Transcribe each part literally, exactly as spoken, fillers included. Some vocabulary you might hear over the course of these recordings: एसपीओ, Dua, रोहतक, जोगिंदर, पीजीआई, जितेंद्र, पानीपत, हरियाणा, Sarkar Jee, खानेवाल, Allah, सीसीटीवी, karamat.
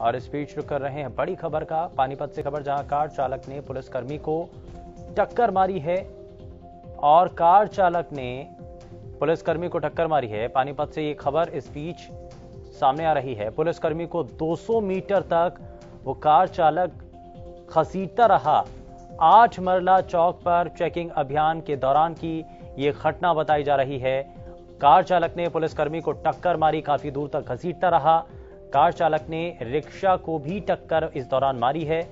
और इस बीच रुक कर रहे हैं बड़ी खबर का, पानीपत से खबर, जहां कार चालक ने पुलिसकर्मी को टक्कर मारी है और कार चालक ने पुलिसकर्मी को टक्कर मारी है। पानीपत से ये खबर इस बीच सामने आ रही है। पुलिसकर्मी को दो सौ मीटर तक वो कार चालक खसीटता रहा। आठ मरला चौक पर चेकिंग अभियान के दौरान की ये घटना बताई जा रही है। कार चालक ने पुलिसकर्मी को टक्कर मारी, काफी दूर तक घसीटता रहा। कार चालक ने रिक्शा को भी टक्कर इस दौरान मारी है।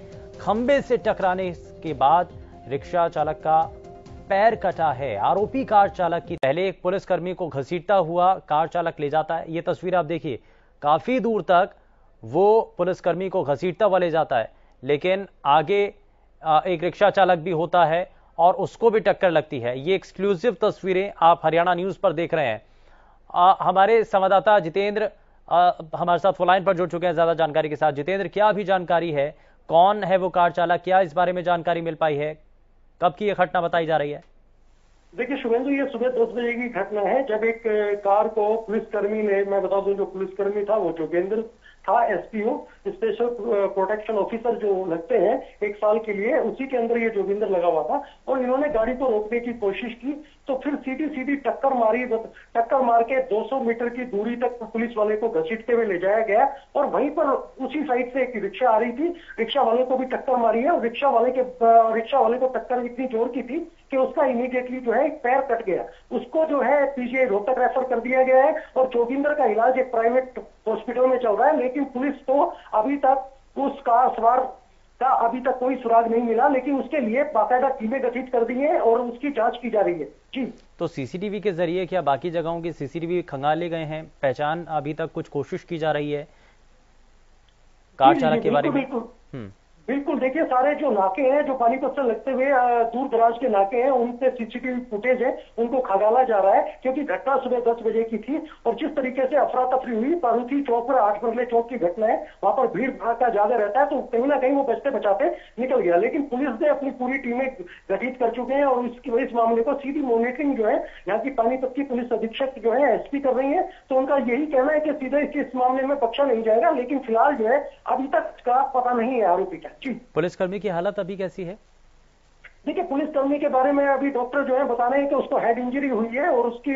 खंबे से टकराने के बाद रिक्शा चालक का पैर कटा है। आरोपी कार चालक की पहले एक पुलिसकर्मी को घसीटता हुआ कार चालक ले जाता है। ये तस्वीर आप देखिए, काफी दूर तक वो पुलिसकर्मी को घसीटता हुआ ले जाता है, लेकिन आगे एक रिक्शा चालक भी होता है और उसको भी टक्कर लगती है। ये एक्सक्लूसिव तस्वीरें आप हरियाणा न्यूज पर देख रहे हैं। आ, हमारे संवाददाता जितेंद्र आ, हमारे साथ फोनलाइन पर जुड़ चुके हैं ज्यादा जानकारी के साथ। जितेंद्र, क्या अभी जानकारी है, कौन है वो कार चालक, क्या इस बारे में जानकारी मिल पाई है, कब की ये घटना बताई जा रही है? देखिए शुभेंदु, ये सुबह दस बजे की घटना है, जब एक कार को पुलिसकर्मी ने, मैं बता दूं जो पुलिसकर्मी था वो जोगिंदर था, एसपीओ स्पेशल प्रोटेक्शन ऑफिसर जो लगते हैं एक साल के लिए, उसी के अंदर ये जोगिंदर लगा हुआ था और इन्होंने गाड़ी को रोकने की कोशिश की तो फिर सीधी सीधी टक्कर मारी। टक्कर मार के दो सौ मीटर की दूरी तक पुलिस वाले को घसीटते हुए ले जाया गया और वहीं पर उसी साइड से एक रिक्शा आ रही थी, रिक्शा वाले को भी टक्कर मारी है और रिक्शा वाले के रिक्शा वाले को टक्कर इतनी जोर की थी कि उसका इमीडिएटली जो है एक पैर कट गया। उसको जो है पीजीआई रोहतक रेफर कर दिया गया है और जोगिंदर का इलाज एक प्राइवेट हॉस्पिटल में चल रहा है, लेकिन पुलिस को अभी तक उस कार सवार का अभी तक कोई सुराग नहीं मिला, लेकिन उसके लिए बाकायदा टीमें गठित कर दी है और उसकी जांच की जा रही है। जी, तो सीसीटीवी के जरिए क्या बाकी जगहों के सीसीटीवी खंगाले गए हैं, पहचान अभी तक कुछ कोशिश की जा रही है कार चालक के बारे में? बिल्कुल, देखिए सारे जो नाके हैं जो पानीपत से लगते हुए दूर दराज के नाके हैं, उनसे सीसीटीवी फुटेज है, उनको खंगाला जा रहा है, क्योंकि घटना सुबह दस बजे की थी और जिस तरीके से अफरा तफरी हुई, पारूथी चौक पर आठ मरले चौक की घटना है, वहां पर भीड़ भड़का ज्यादा रहता है, तो कहीं ना कहीं वो बचते बचाते निकल गया। लेकिन पुलिस ने अपनी पूरी टीमें गठित कर चुके हैं और इसकी इस मामले को सीधी मॉनिटरिंग जो है यहाँ की पानीपत की पुलिस अधीक्षक जो है एसपी कर रही है, तो उनका यही कहना है कि सीधे इस मामले में बख्शा नहीं जाएगा, लेकिन फिलहाल जो है अभी तक का पता नहीं है आरोपी का। पुलिसकर्मी की हालत अभी कैसी है? देखिए पुलिसकर्मी के बारे में अभी डॉक्टर जो है बता रहे हैं कि उसको हेड इंजरी हुई है और उसकी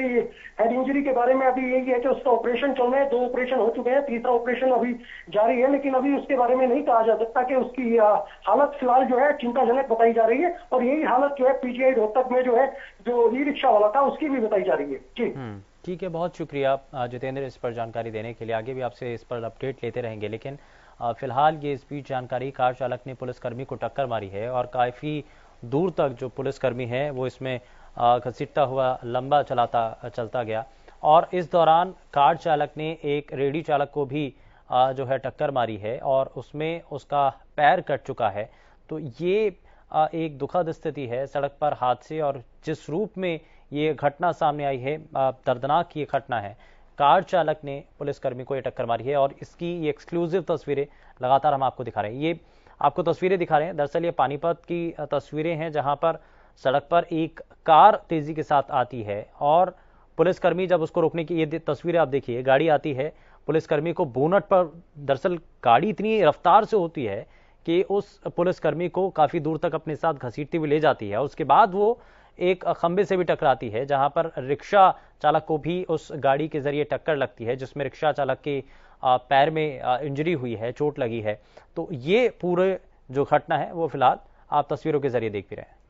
हेड इंजरी के बारे में अभी यही है कि उसका ऑपरेशन चल रहा है, दो ऑपरेशन हो चुके हैं, तीसरा ऑपरेशन अभी जारी है, लेकिन अभी उसके बारे में नहीं कहा जा सकता कि उसकी हालत फिलहाल जो है चिंताजनक बताई जा रही है और यही हालत जो है पीजीआई रोहतक में जो है जो ई रिक्शा वाला था उसकी भी बताई जा रही है। जी ठीक है, बहुत शुक्रिया जितेंद्र इस पर जानकारी देने के लिए। आगे भी आपसे इस पर अपडेट लेते रहेंगे, लेकिन फिलहाल ये इस बीच जानकारी, कार चालक ने पुलिसकर्मी को टक्कर मारी है और काफ़ी दूर तक जो पुलिसकर्मी है वो इसमें घसीटता हुआ लंबा चलाता चलता गया और इस दौरान कार चालक ने एक रेडी चालक को भी जो है टक्कर मारी है और उसमें उसका पैर कट चुका है। तो ये एक दुखद स्थिति है सड़क पर हादसे, और जिस रूप में ये घटना सामने आई है दर्दनाक ये घटना है। कार चालक ने पुलिसकर्मी को ये टक्कर मारी है और इसकी ये एक्सक्लूसिव तस्वीरें लगातार हम आपको दिखा रहे हैं। ये आपको तस्वीरें दिखा रहे हैं, दरअसल ये पानीपत की तस्वीरें हैं जहां पर सड़क पर एक कार तेजी के साथ आती है और पुलिसकर्मी जब उसको रोकने की, ये तस्वीरें आप देखिए, गाड़ी आती है, पुलिसकर्मी को बोनट पर, दरअसल गाड़ी इतनी रफ्तार से होती है कि उस पुलिसकर्मी को काफ़ी दूर तक अपने साथ घसीटती हुई ले जाती है और उसके बाद वो एक खंबे से भी टकराती है जहां पर रिक्शा चालक को भी उस गाड़ी के जरिए टक्कर लगती है, जिसमें रिक्शा चालक के पैर में इंजरी हुई है, चोट लगी है। तो ये पूरे जो घटना है वो फिलहाल आप तस्वीरों के जरिए देख भी रहे हैं।